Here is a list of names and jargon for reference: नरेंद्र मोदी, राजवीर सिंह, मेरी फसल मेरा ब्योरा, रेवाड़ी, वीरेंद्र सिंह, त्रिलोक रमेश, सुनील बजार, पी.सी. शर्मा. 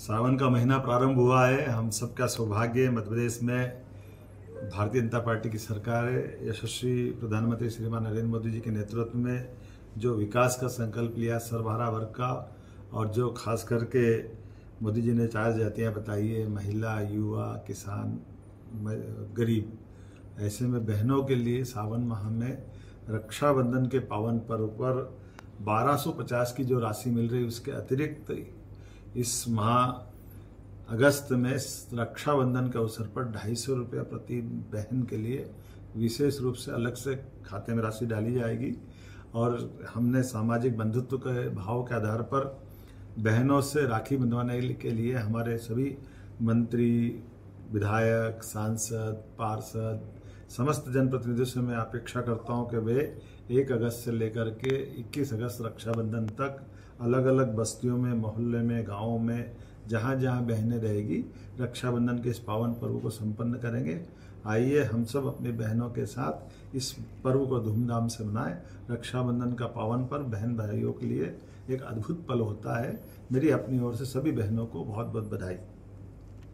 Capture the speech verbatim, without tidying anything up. सावन का महीना प्रारंभ हुआ है। हम सबका सौभाग्य मध्य प्रदेश में भारतीय जनता पार्टी की सरकार है, यशस्वी प्रधानमंत्री श्रीमान नरेंद्र मोदी जी के नेतृत्व में जो विकास का संकल्प लिया सर्वहारा वर्ग का, और जो खास करके मोदी जी ने चार जातियाँ बताई है, महिला, युवा, किसान, गरीब। ऐसे में बहनों के लिए सावन माह में रक्षाबंधन के पावन पर्व पर बारह सौ पचास की जो राशि मिल रही है, उसके अतिरिक्त इस माह अगस्त में रक्षाबंधन के अवसर पर ढाई सौ रुपया प्रति बहन के लिए विशेष रूप से अलग से खाते में राशि डाली जाएगी। और हमने सामाजिक बंधुत्व के भाव के आधार पर बहनों से राखी बंधवाने के लिए हमारे सभी मंत्री, विधायक, सांसद, पार्षद, समस्त जनप्रतिनिधियों से मैं अपेक्षा करता हूं कि वे एक अगस्त से लेकर के इक्कीस अगस्त रक्षाबंधन तक अलग अलग बस्तियों में, मोहल्ले में, गाँव में, जहाँ जहाँ बहनें रहेगी, रक्षाबंधन के इस पावन पर्व को संपन्न करेंगे। आइए हम सब अपनी बहनों के साथ इस पर्व को धूमधाम से मनाएं। रक्षाबंधन का पावन पर्व बहन भाइयों के लिए एक अद्भुत पल होता है। मेरी अपनी ओर से सभी बहनों को बहुत बहुत बधाई।